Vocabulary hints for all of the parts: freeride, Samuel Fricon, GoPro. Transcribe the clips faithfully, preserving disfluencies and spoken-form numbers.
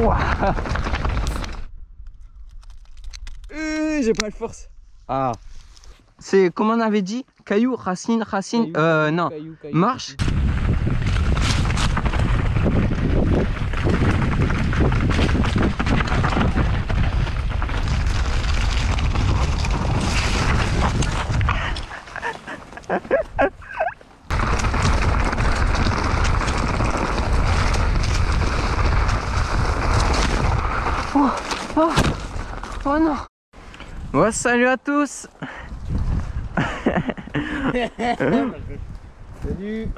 Ouah. Euh, j'ai pas la force. Ah. C'est comme on avait dit, caillou, racine, racine, caillou, euh caillou, non, caillou, caillou, marche. Caillou. Oh, oh, oh non. Bon, salut à tous. Salut.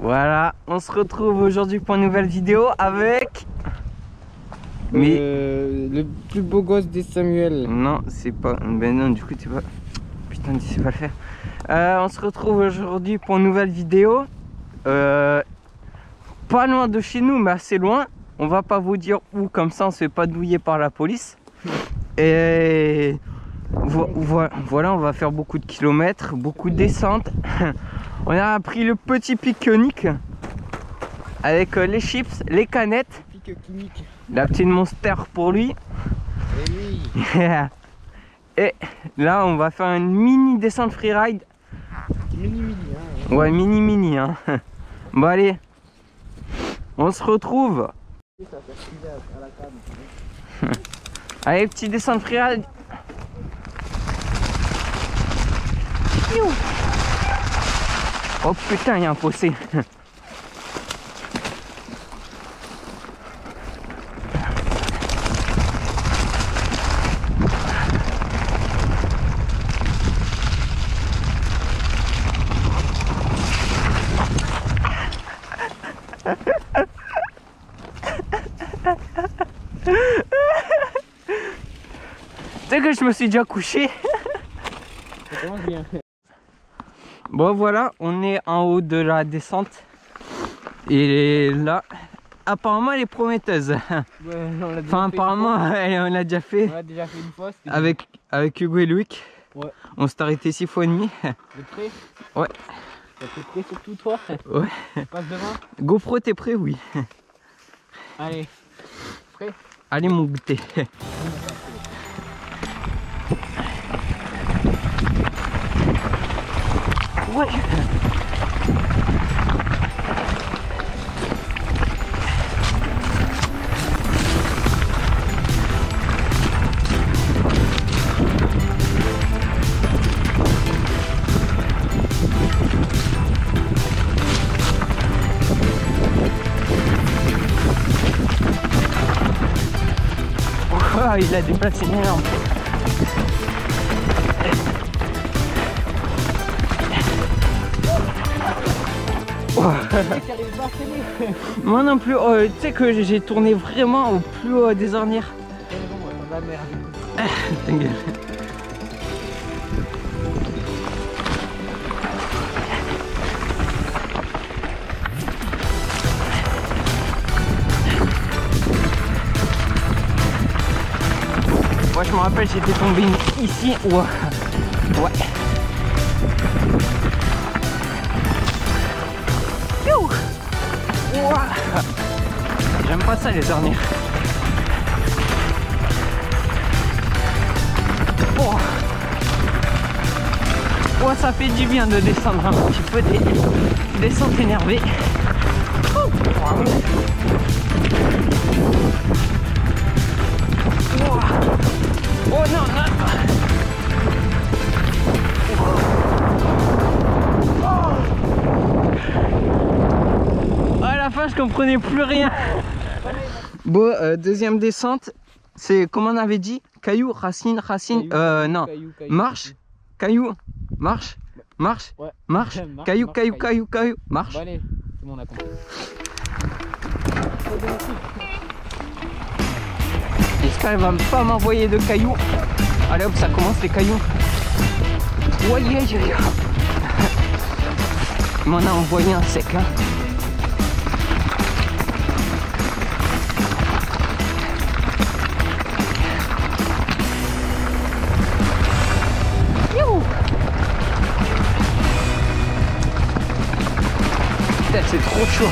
Voilà, on se retrouve aujourd'hui pour une nouvelle vidéo avec euh, mais... le plus beau gosse des Samuel. Non, c'est pas... Ben non, du coup, tu vas... Putain, tu sais pas le faire. Euh, on se retrouve aujourd'hui pour une nouvelle vidéo. Euh, pas loin de chez nous, mais assez loin. On va pas vous dire où, comme ça on se fait pas douiller par la police. Et vo vo voilà, on va faire beaucoup de kilomètres, beaucoup de descentes. On a pris le petit pique-nique avec les chips, les canettes, la petite Monster pour lui. Et là on va faire une mini descente freeride. Mini-mini hein. Ouais, mini-mini hein. Bon allez, on se retrouve. Allez, petit descente de freeride. Oh putain, il y a un fossé. Que je me suis déjà couché. Bon voilà, on est en haut de la descente et là apparemment elle est prometteuse. Ouais, on enfin apparemment elle, on l'a déjà fait, on a déjà fait une fois, avec avec Hugo et Loïc. Ouais. On s'est arrêté six fois et demi. De près. Ouais. T'as fait prêt surtout toi. Ouais. Tu passes devant. GoPro, t'es prêt? Oui. Allez. Prêt? Allez mon goûter. Ouais. Oh, il a déplacé énorme. Moi non plus, euh, tu sais que j'ai tourné vraiment au plus haut euh, des ornières. Moi je me rappelle, j'étais tombé ici. Ouah. Ouais. J'aime pas ça les ornières. Oh. Oh, ça fait du bien de descendre un petit peu des descentes énervées. Oh. Oh. Oh non, non. Je comprenais plus rien. Bon, euh, deuxième descente, c'est comme on avait dit, caillou, racine, racine, caillou, euh non, caillou, caillou, marche, caillou, marche, marche, ouais. Marche, ouais. Marche, caillou, marche, caillou, caillou, caillou, caillou, marche. Bon, allez, c'est bon, on a compris. J'espère qu'elle va pas m'envoyer de cailloux. Allez hop, ça commence les cailloux. Ouais, yeah, yeah, yeah. Il m'en a envoyé un sec, hein. C'est trop chaud.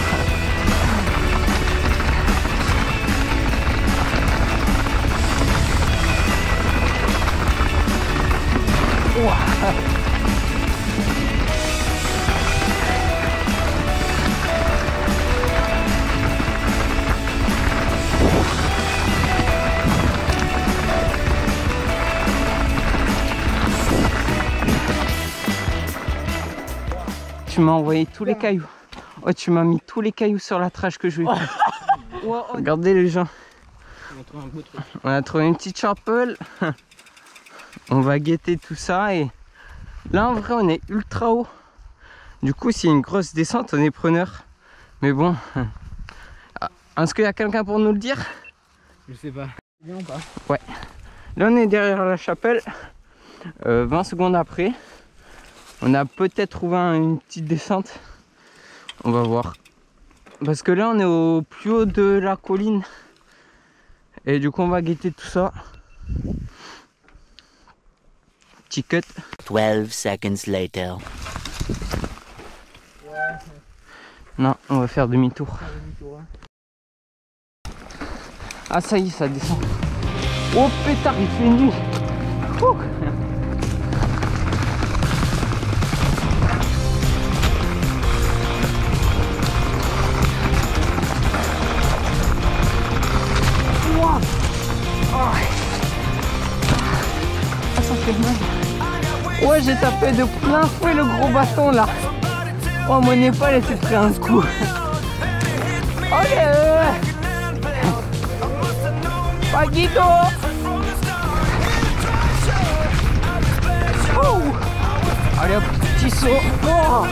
Ouah. Tu m'as envoyé tous les cailloux. Oh, tu m'as mis tous les cailloux sur la trache que je lui ai pris. Wow, oh. Regardez les gens. On a trouvé un beau truc. On a trouvé une petite chapelle. On va guetter tout ça et là en vrai on est ultra haut. Du coup s'il y a une grosse descente on est preneur. Mais bon, est-ce qu'il y a quelqu'un pour nous le dire? Je sais pas. Ouais. Là on est derrière la chapelle. Euh, vingt secondes après. On a peut-être trouvé une petite descente. On va voir. Parce que là, on est au plus haut de la colline. Et du coup, on va guetter tout ça. Petit cut. douze seconds later. Ouais. Non, on va faire demi-tour. Ah, ça y est, ça descend. Oh pétard, il fait nuit. Ouh. Ouais, j'ai tapé de plein fouet le gros bâton là. Oh, mon épaule elle s'est pris un coup. Allez, Paquito. Oh. Allez, un petit saut. Oh.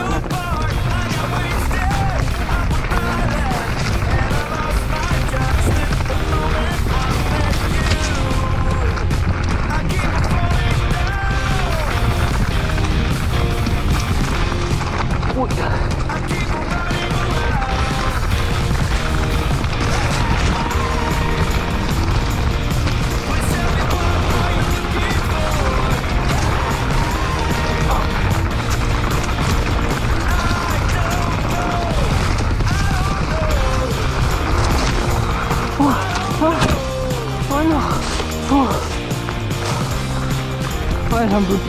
Un peu plus.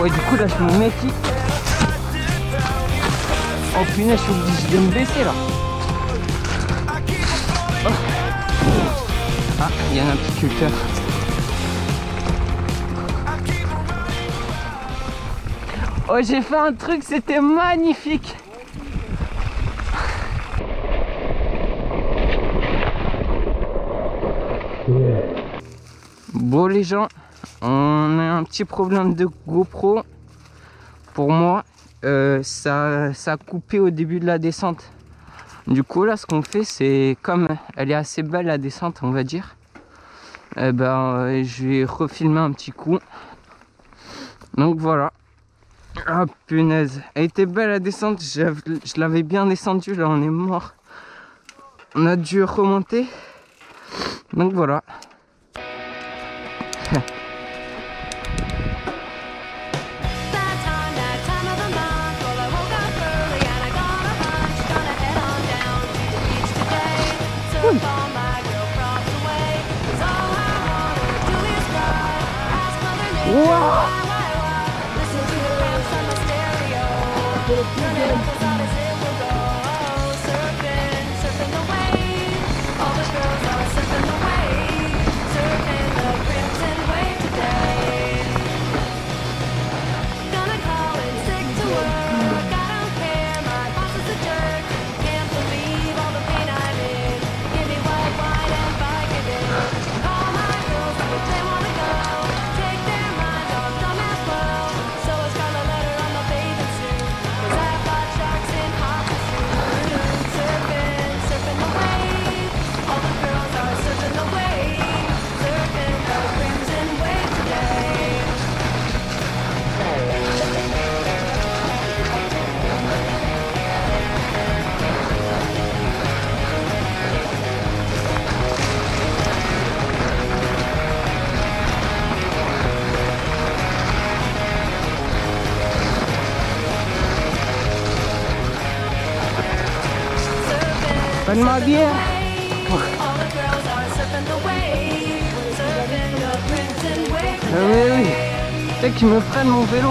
Ouais, du coup là je me mets qui. Oh punaise, je suis obligé de me baisser là. Oh. Ah, il y en a un petit culteur. Oh, j'ai fait un truc, c'était magnifique. Bon les gens, on a un petit problème de GoPro. Pour moi, euh, ça, ça a coupé au début de la descente. Du coup là, ce qu'on fait, c'est comme elle est assez belle la descente, on va dire. Eh ben, je vais refilmer un petit coup. Donc voilà. Ah punaise, elle était belle la descente, je, je l'avais bien descendue, là on est mort. On a dû remonter. Donc voilà. Ouh. Bonne ma bière. Ah oui, oui. Tu sais qu'ils me prennent mon vélo.